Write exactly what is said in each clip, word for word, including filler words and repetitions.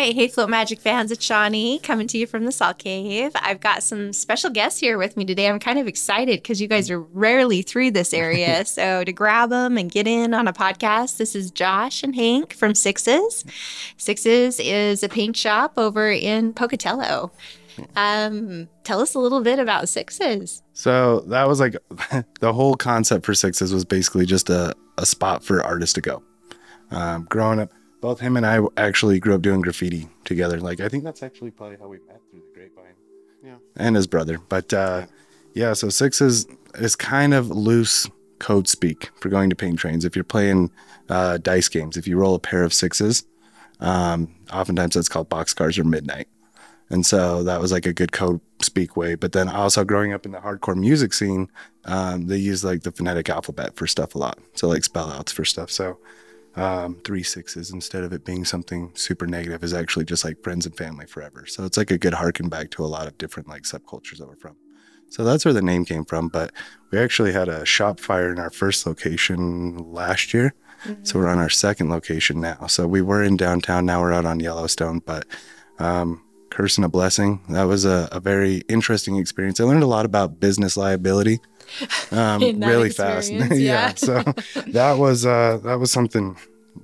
right. Hey, Float Magic fans, it's Shawnee coming to you from the Salt Cave. I've got some special guests here with me today. I'm kind of excited because you guys are rarely through this area. So to grab them and get in on a podcast, this is Josh and Hank from Sixes. Sixes is a paint shop over in Pocatello. Um, tell us a little bit about Sixes. So that was like the whole concept for Sixes was basically just a, a spot for artists to go. Um, growing up, both him and I actually grew up doing graffiti together. Like, I think that's actually probably how we met, through the grapevine. Yeah. And his brother. But uh, yeah, so Sixes is kind of loose code speak for going to paint trains. If you're playing uh, dice games, if you roll a pair of sixes, um, oftentimes that's called boxcars or midnight. And so that was like a good code speak way. But then also growing up in the hardcore music scene, um, they use like the phonetic alphabet for stuff a lot. So like spell outs for stuff. So um, three sixes, instead of it being something super negative, is actually just like friends and family forever. So it's like a good harken back to a lot of different like subcultures that we're from. So that's where the name came from. But we actually had a shop fire in our first location last year. Mm-hmm. So we're on our second location now. So we were in downtown. Now we're out on Yellowstone. But um, curse and a blessing. That was a, a very interesting experience. I learned a lot about business liability um, really fast. Yeah. Yeah. So that was uh, that was something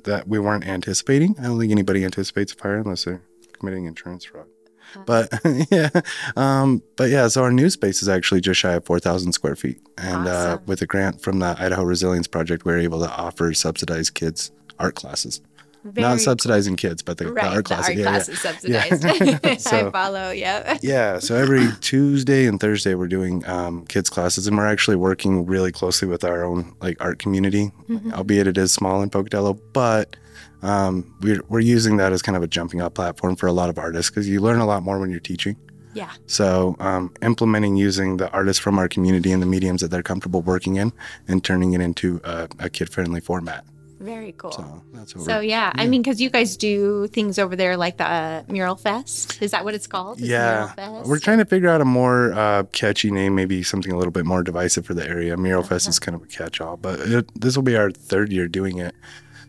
that we weren't anticipating. I don't think anybody anticipates a fire unless they're committing insurance fraud. Uh, but yeah, um, but yeah. So our new space is actually just shy of four thousand square feet, and awesome. uh, with a grant from the Idaho Resilience Project, we were able to offer subsidized kids art classes. Very Not subsidizing cool. kids, but the, right, the art class. Art yeah, class yeah. is subsidized. Yeah. So, I follow, yeah. Yeah, so every Tuesday and Thursday we're doing um, kids classes, and we're actually working really closely with our own like art community, mm-hmm. albeit it is small in Pocatello, but um, we're, we're using that as kind of a jumping off platform for a lot of artists because you learn a lot more when you're teaching. Yeah. So um, implementing using the artists from our community and the mediums that they're comfortable working in and turning it into a, a kid-friendly format. Very cool. So, that's so yeah, yeah, I mean, because you guys do things over there like the uh, Mural Fest. Is that what it's called? Is yeah. It Mural Fest? We're trying to figure out a more uh, catchy name, maybe something a little bit more divisive for the area. Mural uh-huh. Fest is kind of a catch-all, but it, this will be our third year doing it.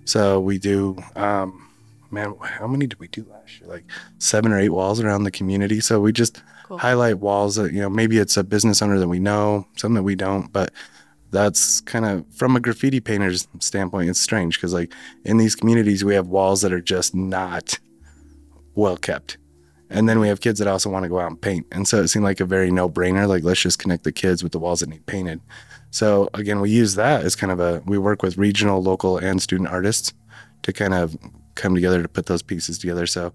So we do, um, man, how many did we do last year? Like seven or eight walls around the community. So we just cool. highlight walls that, you know, maybe it's a business owner that we know, some that we don't, but that's kind of, from a graffiti painter's standpoint, it's strange because like in these communities we have walls that are just not well kept, and then we have kids that also want to go out and paint, and so it seemed like a very no-brainer, like let's just connect the kids with the walls that need painted. So again, we use that as kind of a, we work with regional, local, and student artists to kind of come together to put those pieces together. So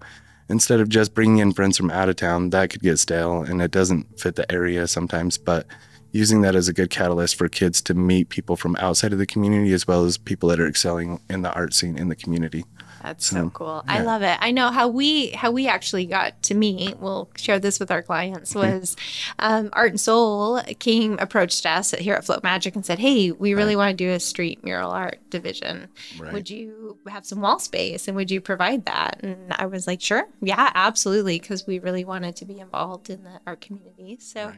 instead of just bringing in friends from out of town, that could get stale and it doesn't fit the area sometimes, but using that as a good catalyst for kids to meet people from outside of the community as well as people that are excelling in the art scene in the community. That's so, so cool. Yeah. I love it. I know how we how we actually got to meet, we'll share this with our clients, was um, Art and Soul came, approached us here at Float Magic and said, hey, we really right. want to do a street mural art division. Right. Would you have some wall space and would you provide that? And I was like, sure. Yeah, absolutely. Because we really wanted to be involved in the art community. So right.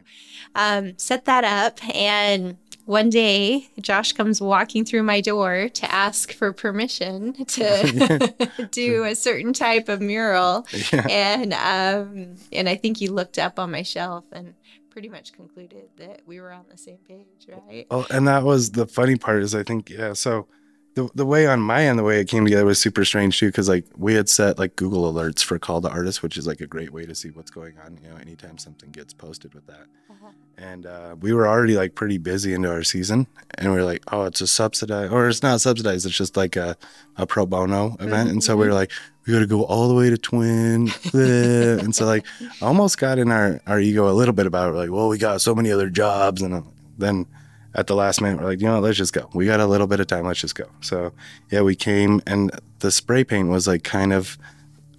um, set that up. And one day, Josh comes walking through my door to ask for permission to do a certain type of mural. Yeah. And um, and I think you looked up on my shelf and pretty much concluded that we were on the same page, right? Oh, and that was the funny part is I think, yeah, so the, the way on my end, the way it came together was super strange too, because like we had set like Google alerts for call to artists, which is like a great way to see what's going on, you know, anytime something gets posted with that. Uh-huh. And uh, we were already like pretty busy into our season, and we were like, oh, it's a subsidized, or it's not subsidized, it's just like a, a pro bono event. And so we were like, we got to go all the way to Twin. And so like almost got in our, our ego a little bit about it. We're like, well, we got so many other jobs. And then at the last minute, we're like, you know what, let's just go. We got a little bit of time, let's just go. So yeah, we came, and the spray paint was like kind of,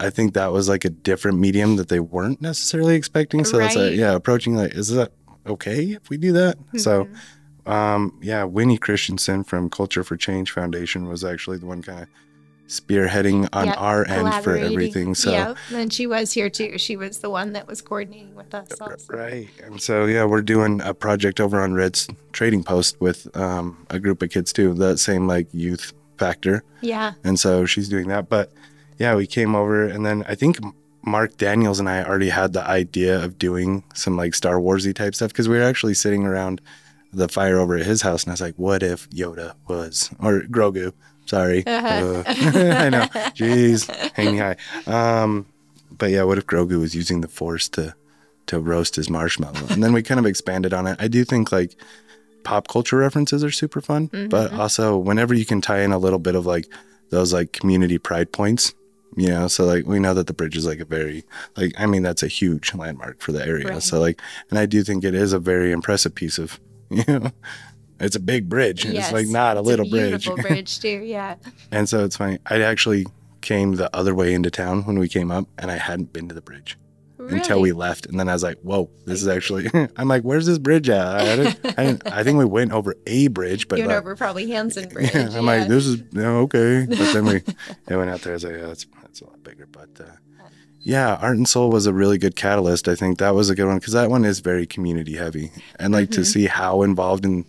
I think that was like a different medium that they weren't necessarily expecting. So right. that's like, yeah, approaching like, is that okay if we do that? Mm-hmm. So um yeah, Winnie Christensen from Culture for Change Foundation was actually the one kind of spearheading on yep, our end for everything. So yeah, and she was here too. She was the one that was coordinating with us also. Right. And so yeah, we're doing a project over on Red's Trading Post with um a group of kids too, that same like youth factor. Yeah. And so she's doing that. But yeah, we came over, and then I think Mark Daniels and I already had the idea of doing some like Star Wars-y type stuff, because we were actually sitting around the fire over at his house, and I was like, what if Yoda was, or Grogu, sorry. Uh-huh. uh, I know, jeez, hang me high. Um, but yeah, what if Grogu was using the Force to, to roast his marshmallow? And then we kind of expanded on it. I do think like pop culture references are super fun, mm-hmm. but also whenever you can tie in a little bit of like those like community pride points, you know, so like we know that the bridge is like a very, like, I mean, that's a huge landmark for the area. Right. So like, and I do think it is a very impressive piece of, you know, it's a big bridge. Yes. It's like not a it's little a beautiful bridge. bridge too, yeah. And so it's funny. I actually came the other way into town when we came up, and I hadn't been to the bridge. Really? Until we left. And then I was like, whoa, this is actually, I'm like, where's this bridge at? I, didn't, I, didn't, I think we went over a bridge, but you went like, over probably Hanson Bridge. Yeah, I'm yeah. like, this is, no, okay. But then we I went out there. I was like, yeah, that's, that's a lot bigger. But uh, yeah, Art and Soul was a really good catalyst. I think that was a good one, because that one is very community heavy. And like mm-hmm. to see how involved in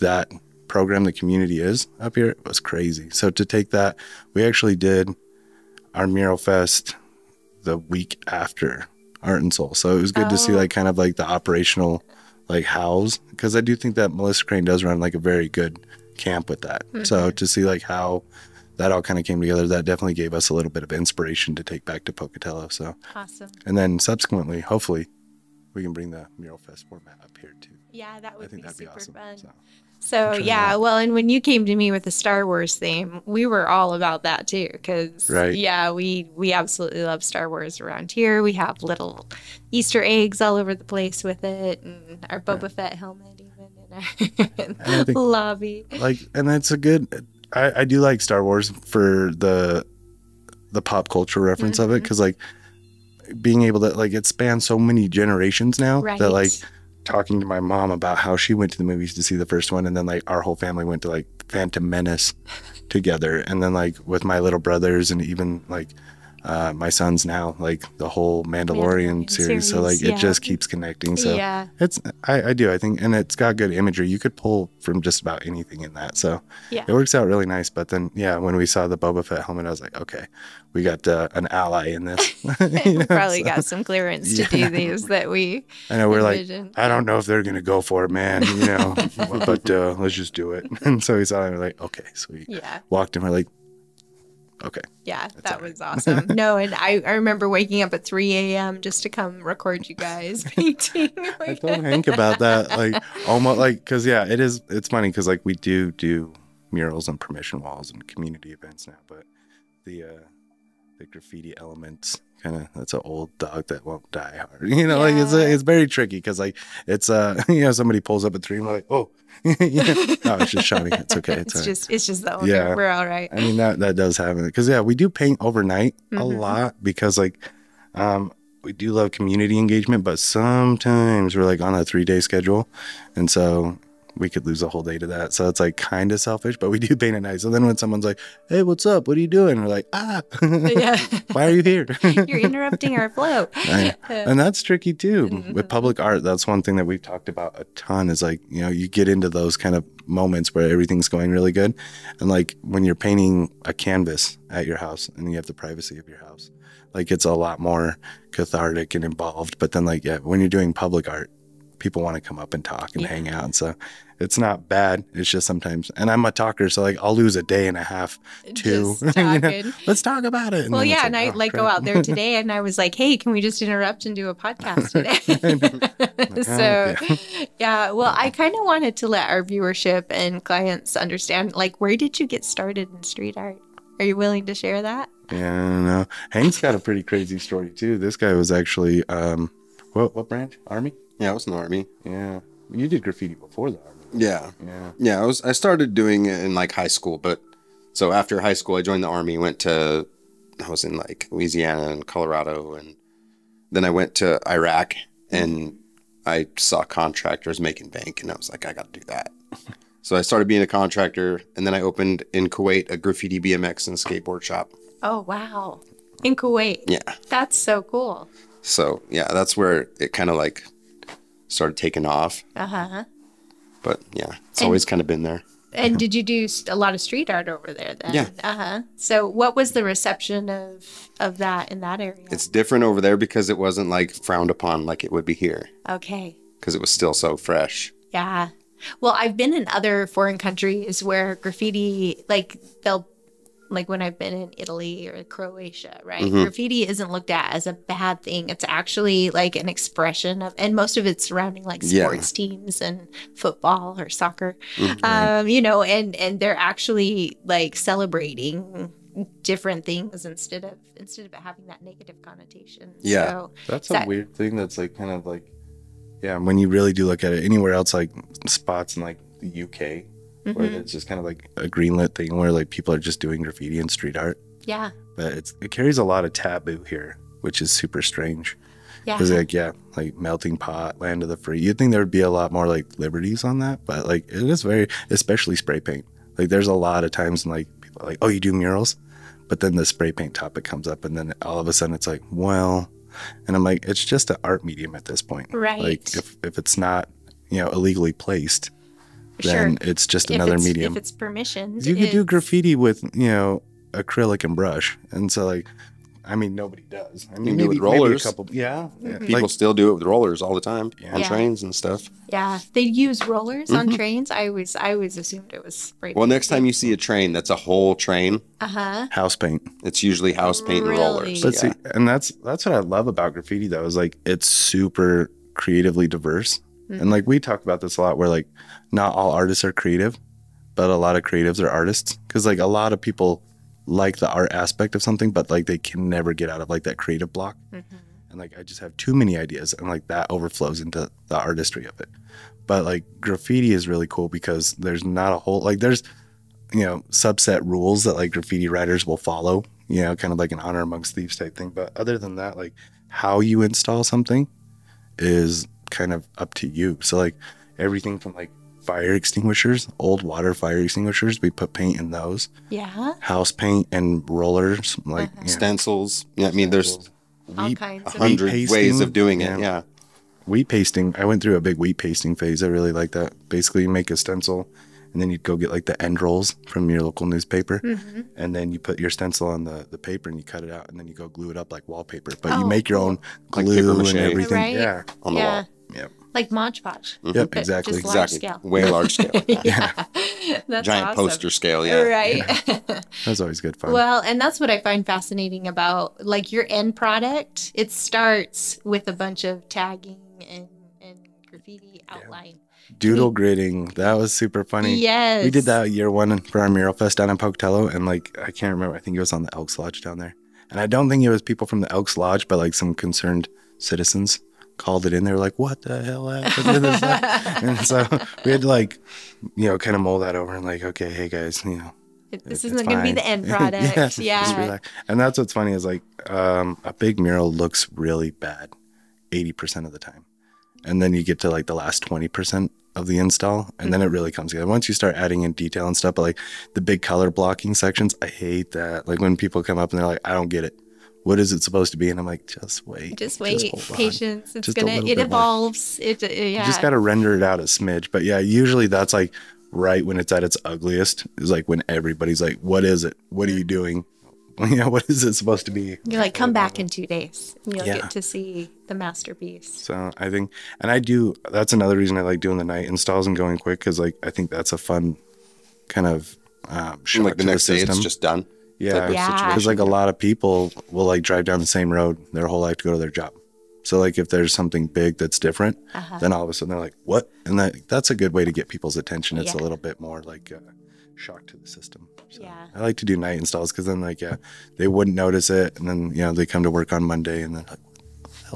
that program the community is up here, it was crazy. So to take that, we actually did our Mural Fest the week after Art and Soul. So it was good oh. to see like kind of like the operational like hows, because I do think that Melissa Crane does run like a very good camp with that. Mm-hmm. So to see like how that all kind of came together, that definitely gave us a little bit of inspiration to take back to Pocatello. So awesome. And then subsequently, hopefully we can bring the Mural Fest format up here too. Yeah, that would I think be that'd super be awesome. fun. So. So, yeah, well, and when you came to me with the Star Wars theme, we were all about that, too, because, right. yeah, we, we absolutely love Star Wars around here. We have little Easter eggs all over the place with it, and our Boba yeah. Fett helmet even in our think, lobby. Like, and that's a good – I, I do like Star Wars for the, the pop culture reference mm-hmm. of it, because, like, being able to – like, it spans so many generations now right. that, like – talking to my mom about how she went to the movies to see the first one, and then like our whole family went to like Phantom Menace together, and then like with my little brothers, and even like uh my sons now, like the whole Mandalorian, Mandalorian series. series so like yeah. it just keeps connecting, so yeah it's I, I do I think, and it's got good imagery you could pull from just about anything in that, so yeah it works out really nice. But then yeah when we saw the Boba Fett helmet, I was like, okay, we got uh, an ally in this. We know? probably so, got some clearance to yeah. do these that we I know we're envisioned. Like, I don't know if they're gonna go for it, man, you know, but uh let's just do it. And so we saw it and we're like, okay, sweet. Yeah walked in, we're like, okay. Yeah, That's that right. was awesome. No, and I, I remember waking up at three A M just to come record you guys painting. I told Hank about that, like almost like because yeah, it is. It's funny because like we do do murals and permission walls and community events now, but the uh, the graffiti elements kind of that's an old dog that won't die hard. You know, yeah. like it's it's very tricky because like it's uh you know somebody pulls up at three and we're like, oh. yeah. No, it's just Shawnee. It's okay. It's, it's right. just it's just the owner. Yeah. We're all right. I mean that that does happen because yeah, we do paint overnight mm-hmm. a lot because like um, we do love community engagement, but sometimes we're like on a three day schedule, and so we could lose a whole day to that. So it's like kind of selfish, but we do paint at night. So then when someone's like, "Hey, what's up? What are you doing?" We're like, "Ah, yeah. why are you here? You're interrupting our flow." Right. And that's tricky too mm-hmm. with public art. That's one thing that we've talked about a ton. Is like you know you get into those kind of moments where everything's going really good, and like when you're painting a canvas at your house and you have the privacy of your house, like it's a lot more cathartic and involved. But then like yeah, when you're doing public art, people want to come up and talk and yeah. hang out, and so it's not bad. It's just sometimes, and I'm a talker, so like I'll lose a day and a half too. Just you know, let's talk about it. And well, yeah, like, and I oh, like crap. go out there today, and I was like, hey, can we just interrupt and do a podcast today? so, yeah. yeah. Well, I kind of wanted to let our viewership and clients understand, like, where did you get started in street art? Are you willing to share that? Yeah, I don't know. Hank's got a pretty crazy story too. This guy was actually, um, what what branch? Army. Yeah, I was in the Army. Yeah. You did graffiti before the Army. Yeah. Yeah. Yeah, I was I started doing it in like high school, but so after high school I joined the Army, went to I was in like Louisiana and Colorado, and then I went to Iraq and I saw contractors making bank, and I was like, I gotta do that. So I started being a contractor, and then I opened in Kuwait a graffiti B M X and skateboard shop. Oh wow. In Kuwait. Yeah. That's so cool. So yeah, that's where it kinda like started taking off. Uh-huh. But yeah, it's and, always kind of been there. And did you do a lot of street art over there then? Yeah. Uh-huh. So what was the reception of, of that in that area? It's different over there because it wasn't like frowned upon like it would be here. Okay. Because it was still so fresh. Yeah. Well, I've been in other foreign countries where graffiti, like they'll, like when I've been in Italy or Croatia, right? Mm-hmm. Graffiti isn't looked at as a bad thing. It's actually like an expression of, and most of it's surrounding like sports yeah. teams and football or soccer, mm-hmm. um, you know, and, and they're actually like celebrating different things instead of, instead of having that negative connotation. Yeah. So, that's a that, weird thing. That's like kind of like, yeah. When you really do look at it anywhere else, like spots in like the U K, mm-hmm. where it's just kind of like a greenlit thing where like people are just doing graffiti and street art. Yeah. But it's, it carries a lot of taboo here, which is super strange. Yeah. Because like, yeah, like melting pot, land of the free. You'd think there would be a lot more like liberties on that. But like it is very, especially spray paint. Like there's a lot of times when like people are like, oh, you do murals? But then the spray paint topic comes up and then all of a sudden it's like, well. And I'm like, it's just an art medium at this point. Right. Like if, if it's not, you know, illegally placed. Then sure. it's just another if it's, medium. If it's permissioned. You could do graffiti with, you know, acrylic and brush. And so, like, I mean, nobody does. I mean, you can maybe, do it with rollers. A couple, yeah. Mm-hmm. People like, still do it with rollers all the time yeah. on yeah. trains and stuff. Yeah. They use rollers mm-hmm. on trains. I always, I always assumed it was spray paint. Well, next time you see a train that's a whole train, uh-huh. house paint. It's usually house paint really? and rollers. But yeah. see, and that's, that's what I love about graffiti, though, is like it's super creatively diverse. Mm-hmm. And like we talk about this a lot where like not all artists are creative, but a lot of creatives are artists because like a lot of people like the art aspect of something, but like they can never get out of like that creative block. Mm-hmm. And like I just have too many ideas and like that overflows into the artistry of it. But like graffiti is really cool because there's not a whole like there's, you know, subset rules that like graffiti writers will follow, you know, kind of like an honor amongst thieves type thing. But other than that, like how you install something is kind of up to you. So like everything from like fire extinguishers, old water fire extinguishers, we put paint in those. Yeah. House paint and rollers, like uh-huh. you know, stencils. Yeah, I mean, there's all kinds of hundred ways of doing it. Yeah. yeah. Wheat pasting. I went through a big wheat pasting phase. I really like that. Basically, you make a stencil, and then you'd go get like the end rolls from your local newspaper, mm-hmm. and then you put your stencil on the, the paper and you cut it out, and then you go glue it up like wallpaper. But oh. you make your own glue like and everything. Right? Yeah. On the yeah. wall. Yep. Like Mod Podge. Mm-hmm. Yep, exactly. Just large exactly. Scale. Way large scale. Yeah. yeah. That's Giant awesome. Poster scale, yeah. Right. Yeah. That's always good fun. Well, and that's what I find fascinating about like your end product. It starts with a bunch of tagging and, and graffiti outline. Yeah. Doodle gridding. That was super funny. Yes. We did that year one for our Mural Fest down in Pocatello. And like, I can't remember. I think it was on the Elks Lodge down there. And I don't think it was people from the Elks Lodge, but like some concerned citizens called it in. They were like, what the hell happened to this? And so we had to like, you know, kind of mull that over and like, okay, hey guys, you know. It, this it, isn't going to be the end product. yeah. yeah. And that's what's funny is like um, a big mural looks really bad eighty percent of the time. And then you get to like the last twenty percent of the install. And mm-hmm. then it really comes together. Once you start adding in detail and stuff, but like the big color blocking sections, I hate that. Like when people come up and they're like, I don't get it. What is it supposed to be? And I'm like, just wait. Just wait. Just patience. It's going to, it evolves. It, uh, yeah. You just got to render it out a smidge. But yeah, usually that's like right when it's at its ugliest is like when everybody's like, what is it? What are you doing? You know, what is it supposed to be? You're like, come back in two days. And you'll yeah. get to see the masterpiece. So I think, and I do, that's another reason I like doing the night installs and going quick. Cause like, I think that's a fun kind of, um, shock like the to next the day it's just done. Yeah. yeah. Cause like a lot of people will like drive down the same road their whole life to go to their job. So like if there's something big that's different, uh-huh. then all of a sudden they're like, what? And that, that's a good way to get people's attention. It's yeah. a little bit more like uh, shock to the system. So yeah. I like to do night installs because then like, yeah, they wouldn't notice it. And then, you know, they come to work on Monday and then like,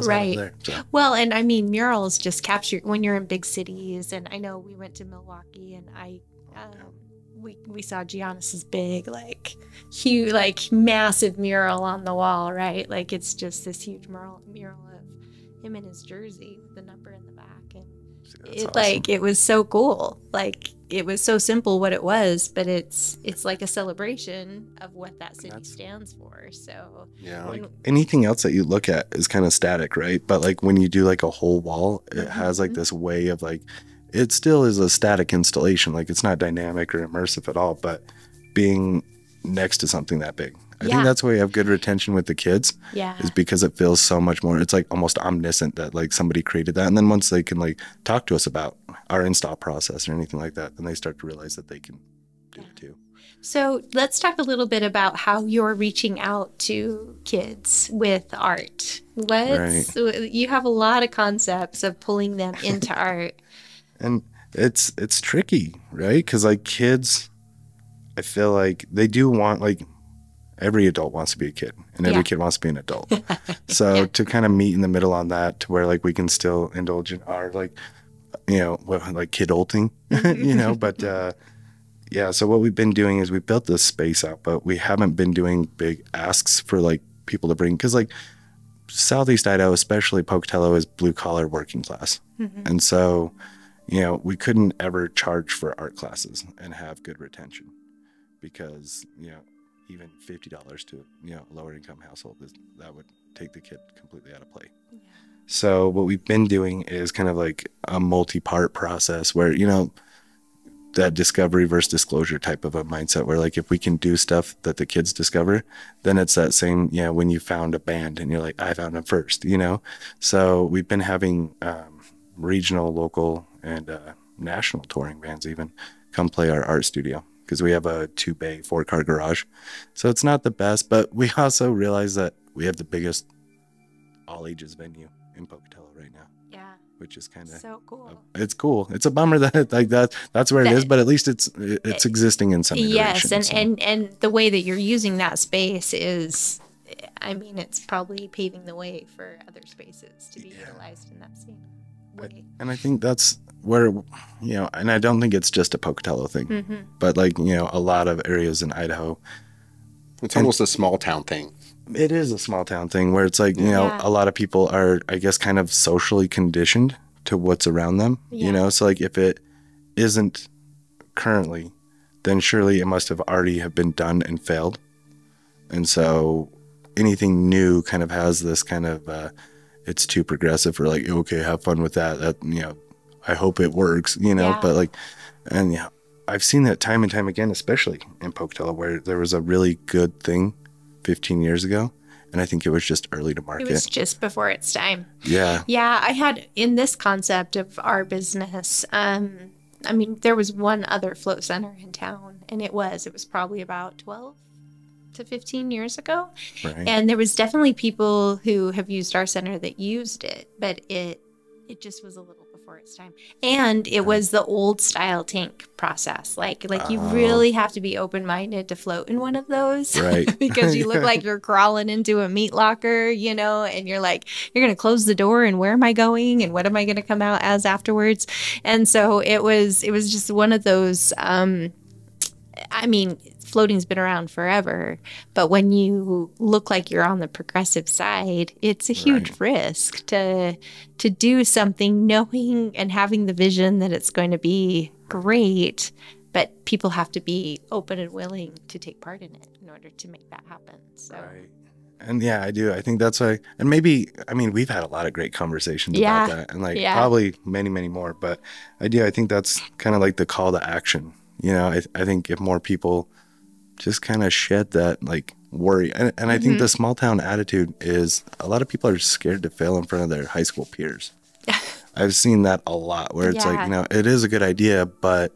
right. There, so. Well, and I mean, murals just capture when you're in big cities. And I know we went to Milwaukee and I, uh, oh, yeah. we, we saw Giannis's big, like huge, like massive mural on the wall, right? Like it's just this huge mural, mural of him in his jersey with the number in the back. And See, it awesome. like, it was so cool. Like it was so simple what it was, but it's, it's like a celebration of what that city that's, stands for. So yeah, like when, anything else that you look at is kind of static, right? But like when you do like a whole wall, it mm-hmm. has like this way of like, it still is a static installation. Like, it's not dynamic or immersive at all, but being next to something that big. I yeah. think that's why you have good retention with the kids. Yeah. Is because it feels so much more, it's like almost omniscient that like somebody created that. And then once they can like talk to us about our install process or anything like that, then they start to realize that they can do yeah. it too. So let's talk a little bit about how you're reaching out to kids with art. Let's, right. You have a lot of concepts of pulling them into art. And it's, it's tricky, right? 'Cause like kids, I feel like they do want, like, every adult wants to be a kid and every yeah. kid wants to be an adult. So yeah. to kind of meet in the middle on that, to where like we can still indulge in our like, you know, like kid-ulting, you know, but uh, yeah. So what we've been doing is we built this space out, but we haven't been doing big asks for like people to bring, because like Southeast Idaho, especially Pocatello, is blue collar working class. Mm-hmm. And so, you know, we couldn't ever charge for art classes and have good retention because, you know, even fifty dollars to, you know, lower income household, that would take the kid completely out of play. Yeah. So what we've been doing is kind of like a multi-part process where, you know, that discovery versus disclosure type of a mindset where like, if we can do stuff that the kids discover, then it's that same, you know, when you found a band and you're like, I found them first, you know? So we've been having um, regional, local, and uh, national touring bands even come play our art studio, because we have a two-bay, four-car garage. So it's not the best, but we also realize that we have the biggest all-ages venue in Pocatello right now. Yeah. Which is kind of... So cool. A, it's cool. It's a bummer that it, like that that's where that, it is, but at least it's it's existing in some iteration. Yes, and, so. and, and the way that you're using that space is... I mean, it's probably paving the way for other spaces to be yeah. utilized in that same way. I, and I think that's... where, you know, and I don't think it's just a Pocatello thing, mm-hmm. but like, you know, a lot of areas in Idaho. It's and almost a small town thing. It is a small town thing where it's like, you yeah. know, a lot of people are, I guess, kind of socially conditioned to what's around them, yeah. you know? So like if it isn't currently, then surely it must have already have been done and failed. And so anything new kind of has this kind of, uh, it's too progressive, or like, okay, have fun with that, that, you know, I hope it works, you know, yeah. but like, and yeah, I've seen that time and time again, especially in Pocatello, where there was a really good thing fifteen years ago. And I think it was just early to market. It was just before its time. Yeah. Yeah. I had in this concept of our business, um, I mean, there was one other float center in town, and it was, it was probably about twelve to fifteen years ago. Right. And there was definitely people who have used our center that used it, but it, it just was a little its time, and it was the old style tank process, like like oh. you really have to be open-minded to float in one of those, right? Because you look like you're crawling into a meat locker, you know, and you're like, you're gonna close the door, and where am I going, and what am I gonna come out as afterwards? And so it was it was just one of those, um I mean, floating's been around forever, but when you look like you're on the progressive side, it's a huge right. risk to to do something knowing and having the vision that it's going to be great, but people have to be open and willing to take part in it in order to make that happen. So right. And yeah, I do. I think that's why, and maybe, I mean, we've had a lot of great conversations yeah. about that, and like yeah. probably many, many more, but I do. I think that's kind of like the call to action. You know, I, I think if more people just kind of shed that like worry. And, and I mm-hmm. think the small town attitude is a lot of people are scared to fail in front of their high school peers. I've seen that a lot where it's yeah. like, you know, it is a good idea, but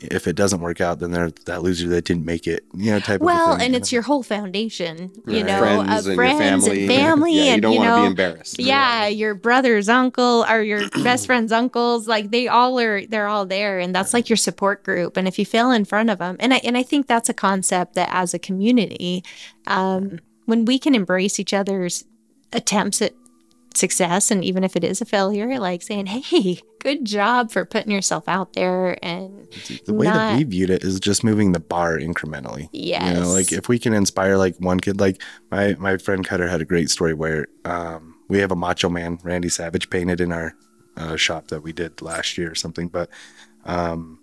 if it doesn't work out, then they're that loser that didn't make it, you know, type well, of thing. Well, and it's know? your whole foundation, you right. know, friends, uh, and, friends family. and family. Yeah, you don't want to be embarrassed. Yeah, right. Your brother's uncle or your best friend's uncles, like they all are, they're all there. And that's like your support group. And if you fail in front of them, and I, and I think that's a concept that as a community, um, when we can embrace each other's attempts at success, and even if it is a failure, like saying, hey, good job for putting yourself out there. And the way not... that we viewed it is just moving the bar incrementally. Yes. You know, like if we can inspire like one kid, like my my friend Cutter had a great story where um we have a Macho Man Randy Savage painted in our uh, shop that we did last year or something, but um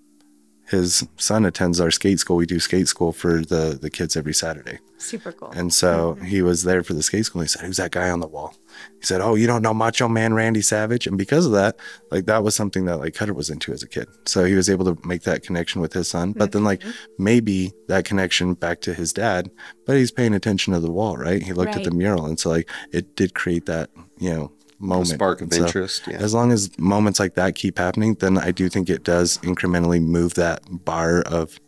his son attends our skate school. We do skate school for the, the kids every Saturday. Super cool. And so mm-hmm. he was there for the skate school. And he said, who's that guy on the wall? He said, oh, you don't know Macho Man Randy Savage? And because of that, like that was something that like Cutter was into as a kid. So he was able to make that connection with his son. But mm-hmm. then like maybe that connection back to his dad, but he's paying attention to the wall, right? He looked right. at the mural. And so like it did create that, you know, moment. A spark of so, interest. Yeah. As long as moments like that keep happening, then I do think it does incrementally move that bar of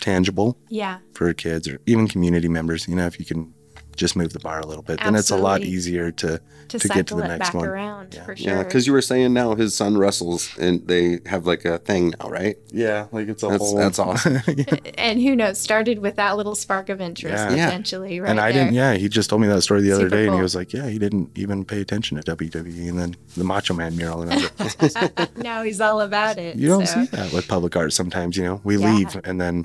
tangible yeah. for kids or even community members. You know, if you can just move the bar a little bit, absolutely. Then it's a lot easier to to, to get to the next back one. Around, yeah, for sure. Yeah, because you were saying now his son wrestles and they have like a thing now, right? Yeah, like it's a that's, whole. That's awesome. yeah. And who knows? Started with that little spark of interest yeah. potentially, right? And I there. didn't. Yeah, he just told me that story the Super other day, cool. and he was like, "Yeah, he didn't even pay attention to W W E," and then the Macho Man mural. And I was like, now he's all about it. You don't so. see that with public art sometimes. You know, we yeah. leave and then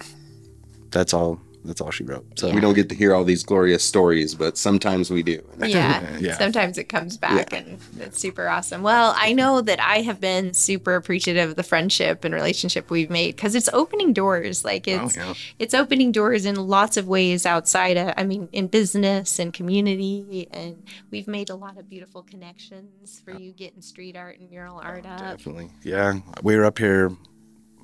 that's all. That's all she wrote. So yeah. we don't get to hear all these glorious stories, but sometimes we do. Yeah. yeah. Sometimes it comes back yeah. and it's super awesome. Well, I know that I have been super appreciative of the friendship and relationship we've made because it's opening doors. Like it's, oh, yeah. it's opening doors in lots of ways outside of, I mean, in business and community. And we've made a lot of beautiful connections for oh. you getting street art and mural art oh, up. Definitely. Yeah. We were up here,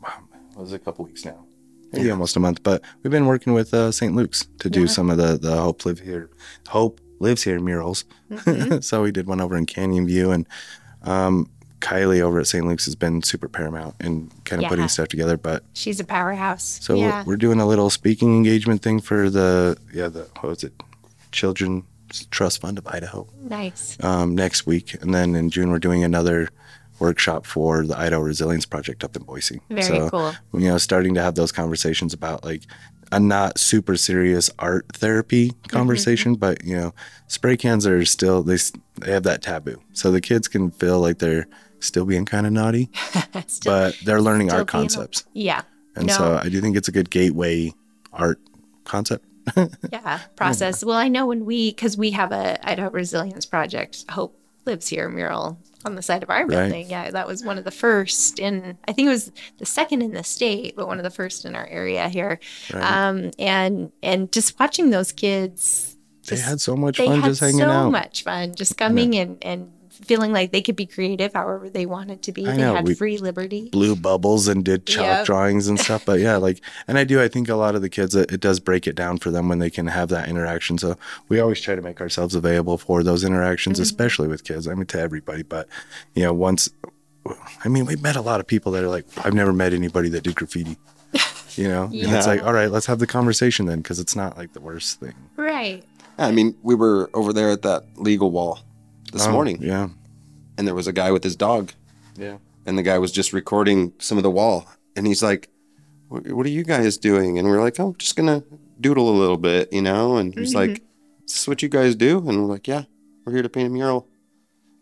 wow, it was a couple weeks now. Maybe yeah. almost a month, but we've been working with uh, Saint Luke's to do yeah. some of the, the Hope Live Here, Hope Lives Here murals. Mm-hmm. So we did one over in Canyon View, and um, Kylie over at Saint Luke's has been super paramount in kind of yeah. putting stuff together. But she's a powerhouse. So yeah. we're, we're doing a little speaking engagement thing for the yeah the what was it, Children's Trust Fund of Idaho. Nice. Um, next week, and then in June we're doing another workshop for the Idaho Resilience Project up in Boise. Very so, cool. You know, starting to have those conversations about like a not super serious art therapy conversation, mm-hmm. but you know, spray cans are still, they, they have that taboo. So the kids can feel like they're still being kind of naughty, still, but they're learning art concepts. Able. Yeah. And no. so I do think it's a good gateway art concept. yeah. Process. Well, I know when we, cause we have a Idaho Resilience Project, Hope Lives Here mural on the side of our building. Right. Yeah, that was one of the first in, I think it was the second in the state, but one of the first in our area here. Right. Um, and and just watching those kids. Just, they had so much fun just hanging so out. so much fun just coming yeah. and, and feeling like they could be creative however they wanted to be. I they know, had free liberty. Blew bubbles and did chalk yep. drawings and stuff. But yeah, like, and I do, I think a lot of the kids, it, it does break it down for them when they can have that interaction. So we always try to make ourselves available for those interactions, mm-hmm. especially with kids. I mean, to everybody, but you know, once, I mean, we've met a lot of people that are like, I've never met anybody that did graffiti. You know, yeah. and it's like, all right, let's have the conversation then, because it's not like the worst thing. Right. Yeah, I mean, we were over there at that legal wall this oh, morning. Yeah. And there was a guy with his dog. Yeah. And the guy was just recording some of the wall. And he's like, what are you guys doing? And we're like, oh, I'm just going to doodle a little bit, you know? And he's mm-hmm. like, is this what you guys do? And we're like, yeah, we're here to paint a mural.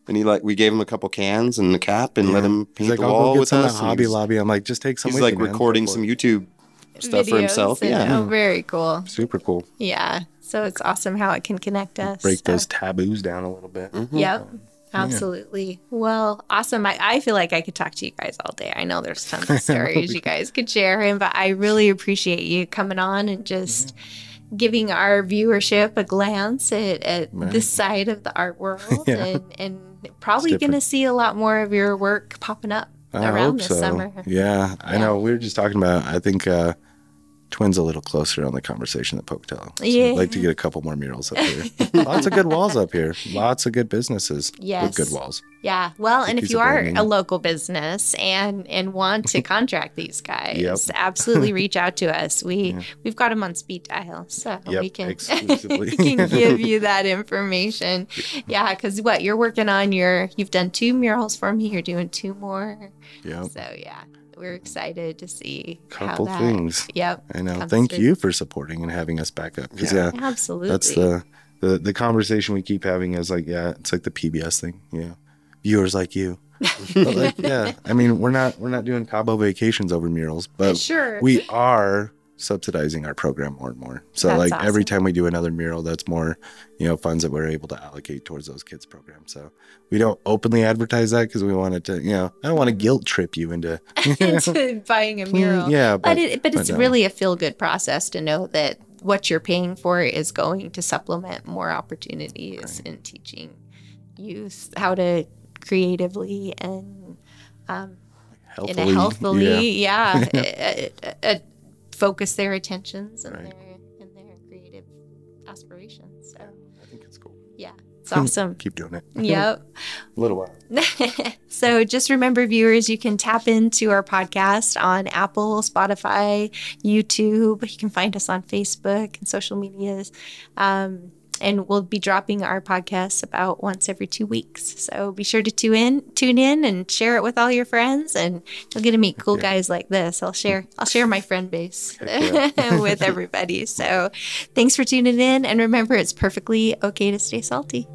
And he like, we gave him a couple cans and a cap and yeah. let him paint like, the wall with us. Hobby he's, Lobby. I'm like, just take some. He's like you, recording man. some YouTube stuff Videos for himself. And, yeah. Oh, very cool. Super cool. Yeah. So it's awesome how it can connect us. Break those uh, taboos down a little bit. Mm-hmm. Yep, absolutely. Yeah. Well, awesome. I, I feel like I could talk to you guys all day. I know there's tons of stories you guys could share, and but I really appreciate you coming on and just yeah. giving our viewership a glance at, at right. this side of the art world, yeah. and, and probably going to see a lot more of your work popping up I around this so. summer. Yeah, yeah, I know. We were just talking about, I think... Uh, Twin's a little closer on the conversation at Pocatello. So yeah. I'd like to get a couple more murals up here. Lots of good walls up here. Lots of good businesses yes. with good walls. Yeah. Well, and if you are a local business and and want to contract these guys, yep. absolutely reach out to us. We, yeah. We've got them on speed dial, so yep, we can, exclusively. we can give you that information. Yeah, because what, you're working on your, you've done two murals for me. You're doing two more. Yeah. So, yeah. We're excited to see couple how that, things. Yep. I know. Thank through. you for supporting and having us back up. Yeah. yeah, absolutely. That's the, the the conversation we keep having is like, yeah, it's like the P B S thing. You know, viewers like you. But like, yeah. I mean, we're not we're not doing Cabo vacations over murals, but sure. we are subsidizing our program more and more. So that's like awesome. Every time we do another mural, that's more, you know, funds that we're able to allocate towards those kids programs. So we don't openly advertise that because we wanted to, you know, I don't want to guilt trip you into, you know, into buying a mural. Yeah. But, but, it, but it's but no. really a feel good process to know that what you're paying for is going to supplement more opportunities right. in teaching youth how to creatively and um, healthily, in a healthily, yeah, yeah a, a, a focus their attentions and, right. their, and their creative aspirations. So I think it's cool. Yeah, it's awesome. Keep doing it. Yep. A little while. So just remember, viewers, you can tap into our podcast on Apple, Spotify, YouTube. You can find us on Facebook and social medias. Um, and we'll be dropping our podcasts about once every two weeks. So be sure to tune in, tune in and share it with all your friends, and you'll get to meet cool yeah. guys like this. I'll share I'll share my friend base yeah. with everybody. So thanks for tuning in, and remember, it's perfectly okay to stay salty.